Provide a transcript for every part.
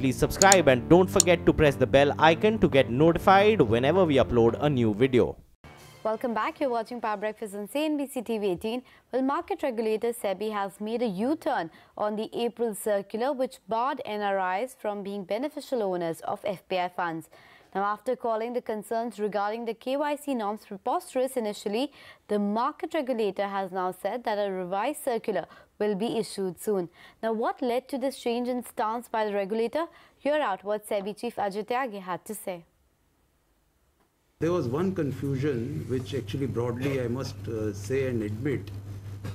please subscribe and don't forget to press the bell icon to get notified whenever we upload a new video. Welcome back. You're watching Power Breakfast on CNBC TV18. Well, market regulator SEBI has made a U-turn on the April circular which barred NRIs from being beneficial owners of FPI funds. Now, after calling the concerns regarding the KYC norms preposterous initially, the market regulator has now said that a revised circular will be issued soon. Now, what led to this change in stance by the regulator? Hear out what SEBI Chief Ajay Tyagi had to say. There was one confusion which actually broadly I must say and admit,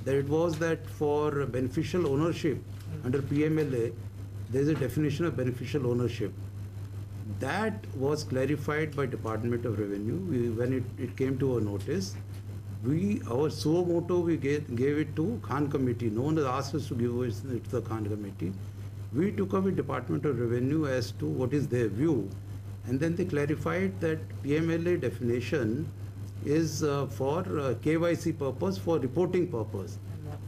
that it was that for beneficial ownership under PMLA, there is a definition of beneficial ownership. That was clarified by Department of Revenue. When it came to our notice, our suo motu, we gave it to Khan Committee. No one has asked us to give it to the Khan Committee. We took up with Department of Revenue as to what is their view. And then they clarified that PMLA definition is for KYC purpose, for reporting purpose.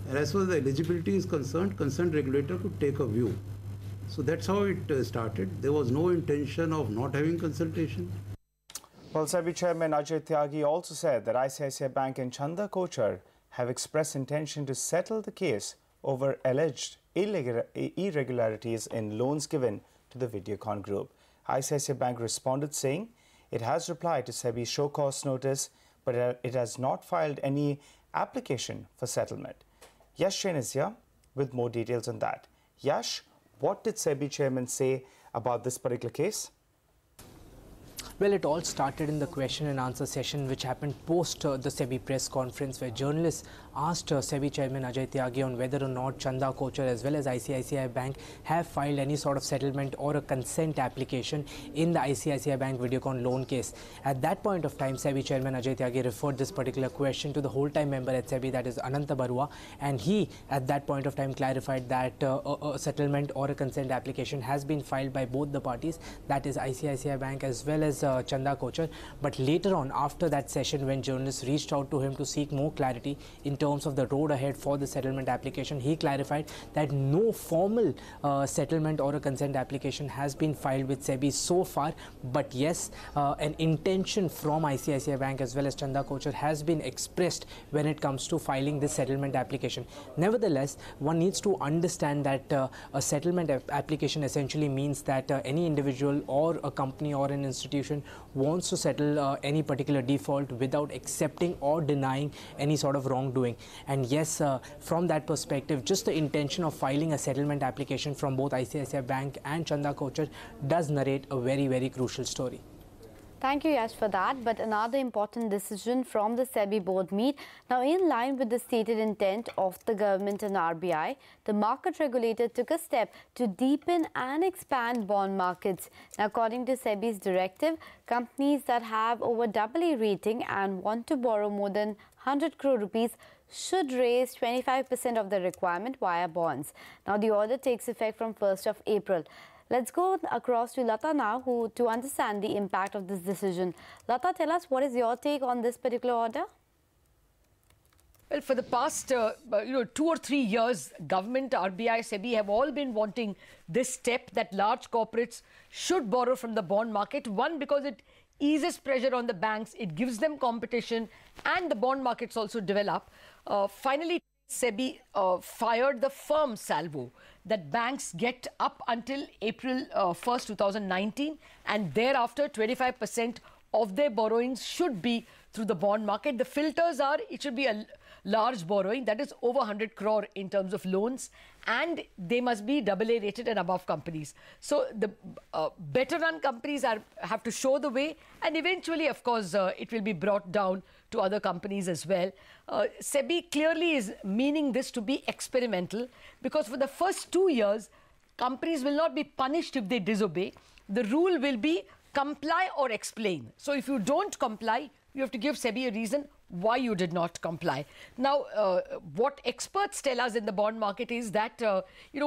And as far as the eligibility is concerned, concerned regulator could take a view. So that's how it started. There was no intention of not having consultation. Well, SEBI Chairman Ajay Tyagi also said that ICICI Bank and Chanda Kochhar have expressed intention to settle the case over alleged irregularities in loans given to the Videocon Group. ICICI Bank responded saying it has replied to SEBI's show cause notice, but it has not filed any application for settlement. Yash Jain is here with more details on that. Yash, what did SEBI chairman say about this particular case? Well, it all started in the question and answer session which happened post the SEBI press conference, where journalists asked SEBI Chairman Ajay Tyagi on whether or not Chanda Kochhar as well as ICICI Bank have filed any sort of settlement or a consent application in the ICICI Bank Videocon loan case. At that point of time, SEBI Chairman Ajay Tyagi referred this particular question to the whole-time member at SEBI, that is Ananta Barua, and he at that point of time clarified that a settlement or a consent application has been filed by both the parties, that is ICICI Bank as well as Chanda Kochhar. But later on, after that session, when journalists reached out to him to seek more clarity in terms of the road ahead for the settlement application, he clarified that no formal settlement or a consent application has been filed with SEBI so far, but yes, an intention from ICICI Bank as well as Chanda Kochhar has been expressed when it comes to filing this settlement application. Nevertheless, one needs to understand that a settlement application essentially means that any individual or a company or an institution wants to settle any particular default without accepting or denying any sort of wrongdoing. And yes, from that perspective, just the intention of filing a settlement application from both ICICI Bank and Chanda Kochhar does narrate a very, very crucial story. Thank you, Yash, for that. But another important decision from the SEBI board meet. Now, in line with the stated intent of the government and RBI, the market regulator took a step to deepen and expand bond markets. Now, according to SEBI's directive, companies that have over AA rating and want to borrow more than 100 crore rupees should raise 25% of the requirement via bonds. Now, the order takes effect from 1st of April. Let's go across to Lata now to understand the impact of this decision. Lata, tell us, what is your take on this particular order? Well, for the past 2 or 3 years, government, RBI, SEBI have all been wanting this step that large corporates should borrow from the bond market. One, because it eases pressure on the banks, it gives them competition, and the bond markets also develop. Finally, SEBI fired the firm salvo that banks get up until April 1st, 2019, and thereafter 25% of their borrowings should be through the bond market. The filters are it should be a large borrowing that is over 100 crore in terms of loans, and they must be AA rated and above companies. So the better run companies have to show the way, and eventually, of course, it will be brought down to other companies as well. SEBI clearly is meaning this to be experimental, because for the first 2 years, companies will not be punished if they disobey. The rule will be comply or explain. So if you don't comply, you have to give SEBI a reason why you did not comply. Now, what experts tell us in the bond market is that,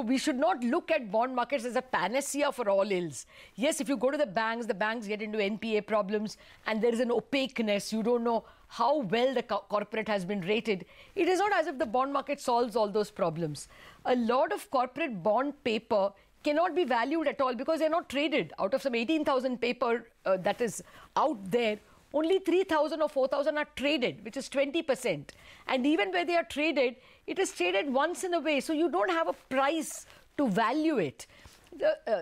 we should not look at bond markets as a panacea for all ills. Yes, if you go to the banks get into NPA problems, and there is an opaqueness. You don't know how well the corporate has been rated. It is not as if the bond market solves all those problems. A lot of corporate bond paper cannot be valued at all because they're not traded. Out of some 18,000 paper that is out there, only 3,000 or 4,000 are traded, which is 20%. And even where they are traded, it is traded once in a way. So you don't have a price to value it.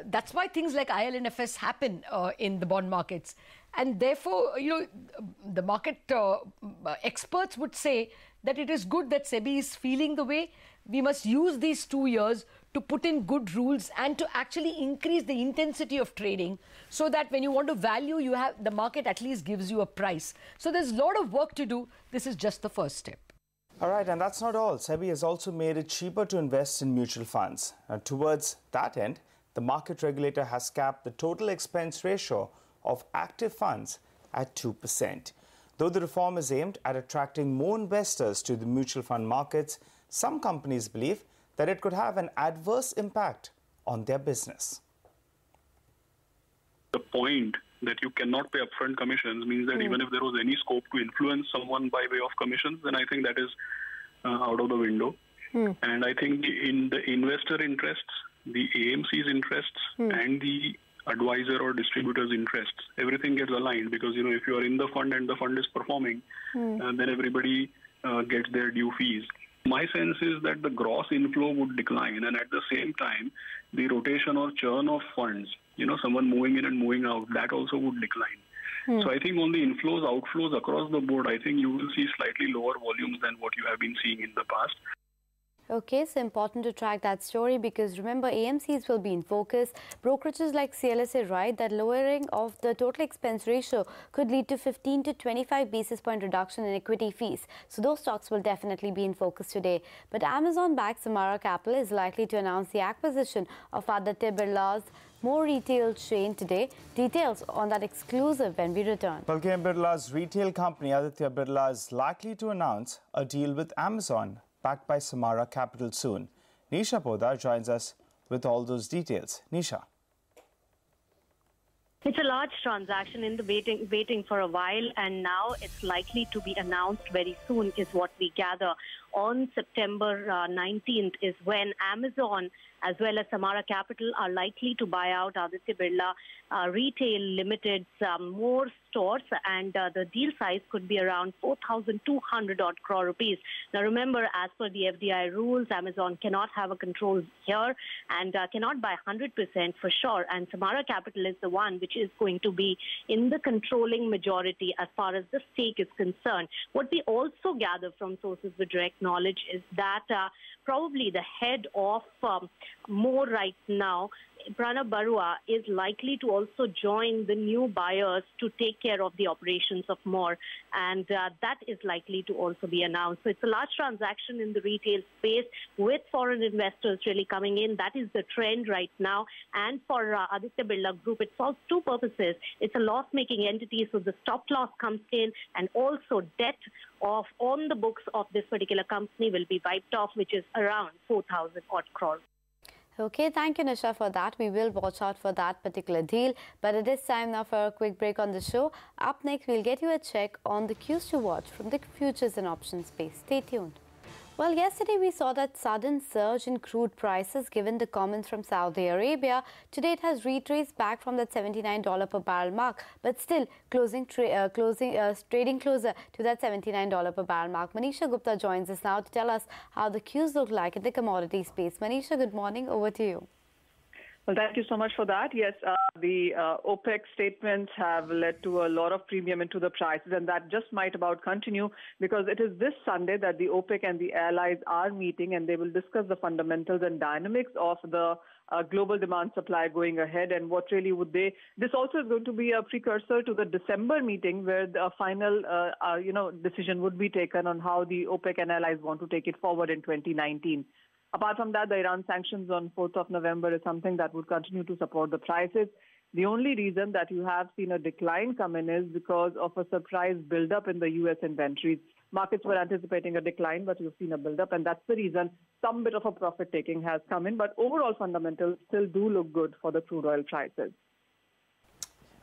That's why things like ILNFS happen in the bond markets. And therefore, you know, the market experts would say that it is good that SEBI is feeling the way. We must use these 2 years to put in good rules and to actually increase the intensity of trading so that when you want to value, you have the market at least gives you a price. So there's a lot of work to do. This is just the first step. All right, and that's not all. SEBI has also made it cheaper to invest in mutual funds. And towards that end, the market regulator has capped the total expense ratio of active funds at 2%. Though the reform is aimed at attracting more investors to the mutual fund markets, some companies believe that it could have an adverse impact on their business. The point that you cannot pay upfront commissions means that even if there was any scope to influence someone by way of commissions, then I think that is out of the window. And I think in the investor interests, the AMC's interests, and the advisor or distributor's interests, everything gets aligned because, you know, if you are in the fund and the fund is performing, then everybody gets their due fees. My sense is that the gross inflow would decline, and at the same time, the rotation or churn of funds, you know, someone moving in and moving out, that also would decline. So I think on the inflows, outflows across the board, I think you will see slightly lower volumes than what you have been seeing in the past. Okay, so important to track that story because remember, AMCs will be in focus. Brokerages like CLSA write that lowering of the total expense ratio could lead to 15 to 25 basis point reduction in equity fees. So those stocks will definitely be in focus today. But Amazon-backed Samara Capital is likely to announce the acquisition of Aditya Birla's more retail chain today. Details on that exclusive when we return. Balrampur Birla's retail company Aditya Birla is likely to announce a deal with Amazon, backed by Samara Capital soon. Nisha Poddar joins us with all those details. Nisha. It's a large transaction in the waiting for a while, and now it's likely to be announced very soon is what we gather. On September 19th is when Amazon as well as Samara Capital are likely to buy out Aditya Birla Retail Limited's more stores, and the deal size could be around 4,200 odd crore rupees. Now remember, as per the FDI rules, Amazon cannot have a control here and cannot buy 100% for sure, and Samara Capital is the one which is going to be in the controlling majority as far as the stake is concerned. What we also gather from sources with direct knowledge is that probably the head of more right now, Pranab Barua, is likely to also join the new buyers to take care of the operations of More, and that is likely to also be announced. So it's a large transaction in the retail space with foreign investors really coming in. That is the trend right now. And for Aditya Birla Group, it solves two purposes. It's a loss-making entity, so the stop loss comes in, and also debt of on the books of this particular company will be wiped off, which is around 4,000 odd crores. Okay, thank you, Nisha, for that. We will watch out for that particular deal. But it is time now for a quick break on the show. Up next, we'll get you a check on the cues to watch from the futures and options space. Stay tuned. Well, yesterday we saw that sudden surge in crude prices given the comments from Saudi Arabia. Today it has retraced back from that $79 per barrel mark, but still trading closer to that $79 per barrel mark. Manisha Gupta joins us now to tell us how the cues look like in the commodity space. Manisha, good morning. Over to you. Well, thank you so much for that. Yes, the OPEC statements have led to a lot of premium into the prices, and that just might about continue because it is this Sunday that the OPEC and the allies are meeting, and they will discuss the fundamentals and dynamics of the global demand supply going ahead, and what really would they... This also is going to be a precursor to the December meeting where the final decision would be taken on how the OPEC and allies want to take it forward in 2019. Apart from that, the Iran sanctions on 4th of November is something that would continue to support the prices. The only reason that you have seen a decline come in is because of a surprise buildup in the U.S. inventories. Markets were anticipating a decline, but you've seen a buildup, and that's the reason some bit of a profit-taking has come in. But overall fundamentals still do look good for the crude oil prices.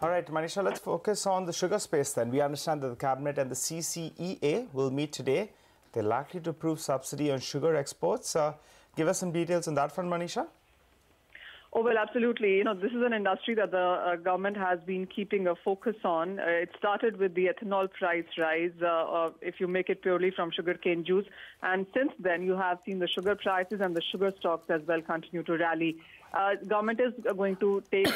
All right, Manisha, let's focus on the sugar space then. We understand that the Cabinet and the CCEA will meet today. They're likely to approve subsidy on sugar exports. Give us some details on that front, Manisha. Oh, well, absolutely. You know, this is an industry that the government has been keeping a focus on. It started with the ethanol price rise, if you make it purely from sugarcane juice. And since then, you have seen the sugar prices and the sugar stocks as well continue to rally. Government is going to take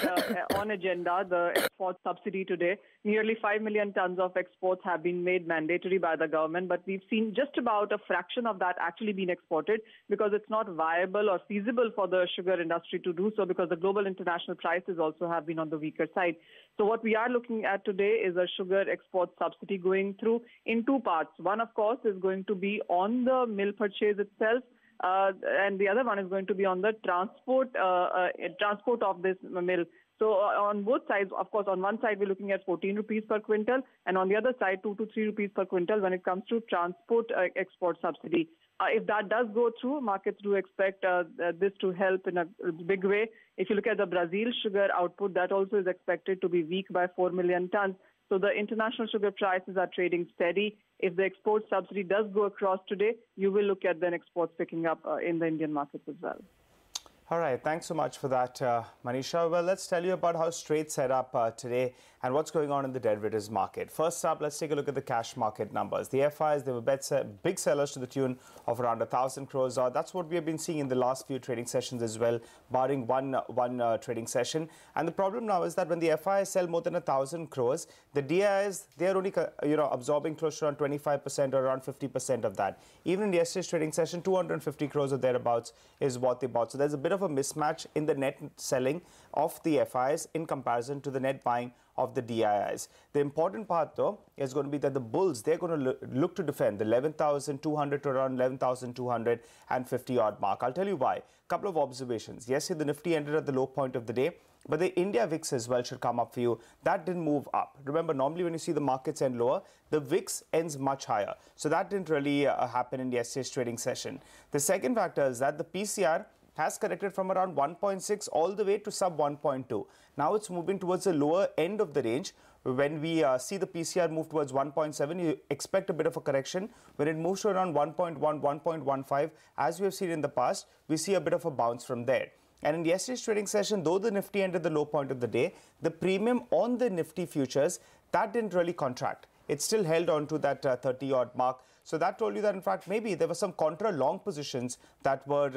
on agenda the export subsidy today. Nearly 5 million tons of exports have been made mandatory by the government, but we've seen just about a fraction of that actually being exported because it's not viable or feasible for the sugar industry to do so because the global international prices also have been on the weaker side. So what we are looking at today is a sugar export subsidy going through in two parts. One, of course, is going to be on the mill purchase itself. And the other one is going to be on the transport of this mill. So on both sides, of course, on one side, we're looking at 14 rupees per quintal, and on the other side, 2 to 3 rupees per quintal when it comes to transport export subsidy. If that does go through, markets do expect this to help in a big way. If you look at the Brazil sugar output, that also is expected to be weak by 4 million tons. So the international sugar prices are trading steady. If the export subsidy does go across today, you will look at then exports picking up in the Indian markets as well. All right. Thanks so much for that, Manisha. Well, let's tell you about how Straits set up today and what's going on in the derivatives market. First up, let's take a look at the cash market numbers. The FIs, they were big sellers to the tune of around 1,000 crores. That's what we have been seeing in the last few trading sessions as well, barring one trading session. And the problem now is that when the FIs sell more than 1,000 crores, the DIIs, they're only absorbing close to around 25% or around 50% of that. Even in yesterday's trading session, 250 crores or thereabouts is what they bought. So there's a bit of a mismatch in the net selling of the FIs in comparison to the net buying of the DIIs. The important part, though, is going to be that the bulls, they're going to look to defend the 11,200 to around 11,250-odd mark. I'll tell you why. A couple of observations. Yesterday, the Nifty ended at the low point of the day, but the India VIX as well should come up for you. That didn't move up. Remember, normally when you see the markets end lower, the VIX ends much higher. So that didn't really happen in yesterday's trading session. The second factor is that the PCR has corrected from around 1.6 all the way to sub 1.2. Now it's moving towards the lower end of the range. When we see the PCR move towards 1.7, you expect a bit of a correction. When it moves to around 1.1, 1.15, as we have seen in the past, we see a bit of a bounce from there. And in yesterday's trading session, though the Nifty ended the low point of the day, the premium on the Nifty futures, that didn't really contract. It still held on to that 30-odd mark. So that told you that, in fact, maybe there were some contra-long positions that were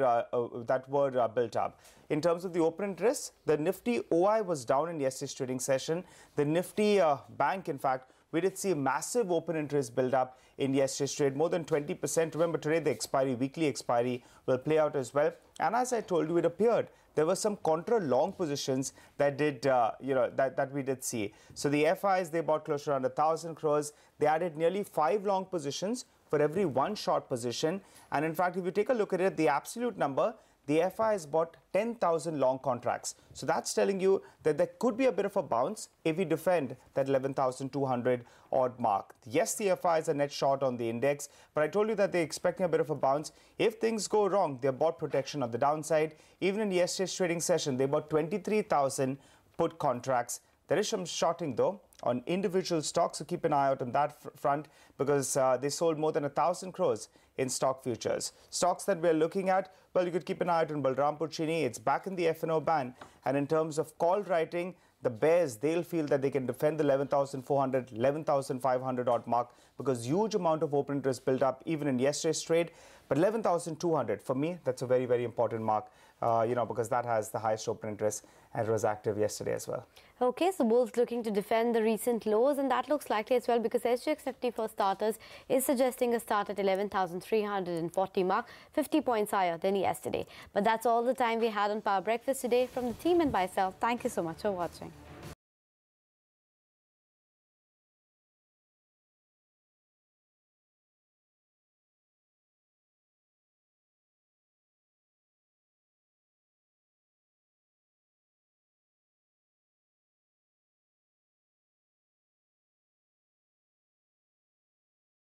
built up. In terms of the open interest, the Nifty OI was down in yesterday's trading session. The Nifty Bank, in fact, we did see a massive open interest build up in yesterday's trade, more than 20%. Remember, today the expiry, weekly expiry, will play out as well. And as I told you, it appeared there were some contra-long positions that did, that we did see. So the FIs, they bought close to around 1,000 crores. They added nearly 5 long positions for every 1 short position. And in fact, if you take a look at it, the absolute number, the FIs bought 10,000 long contracts. So that's telling you that there could be a bit of a bounce if we defend that 11,200 odd mark. Yes, the FIs are net short on the index, but I told you that they're expecting a bit of a bounce. If things go wrong, they bought protection on the downside. Even in yesterday's trading session, they bought 23,000 put contracts. There is some shorting, though, on individual stocks, so keep an eye out on that front because they sold more than 1,000 crores in stock futures. Stocks that we're looking at, well, you could keep an eye out on Balrampur Chini. It's back in the F&O ban. And in terms of call writing, the bears, they'll feel that they can defend the 11,400, 11,500-odd mark because huge amount of open interest built up even in yesterday's trade. But 11,200, for me, that's a very, very important mark, because that has the highest open interest and was active yesterday as well. Okay, so bulls looking to defend the recent lows, and that looks likely as well because SGX Nifty for starters is suggesting a start at 11,340 mark, 50 points higher than yesterday. But that's all the time we had on Power Breakfast today. From the team and myself, thank you so much for watching.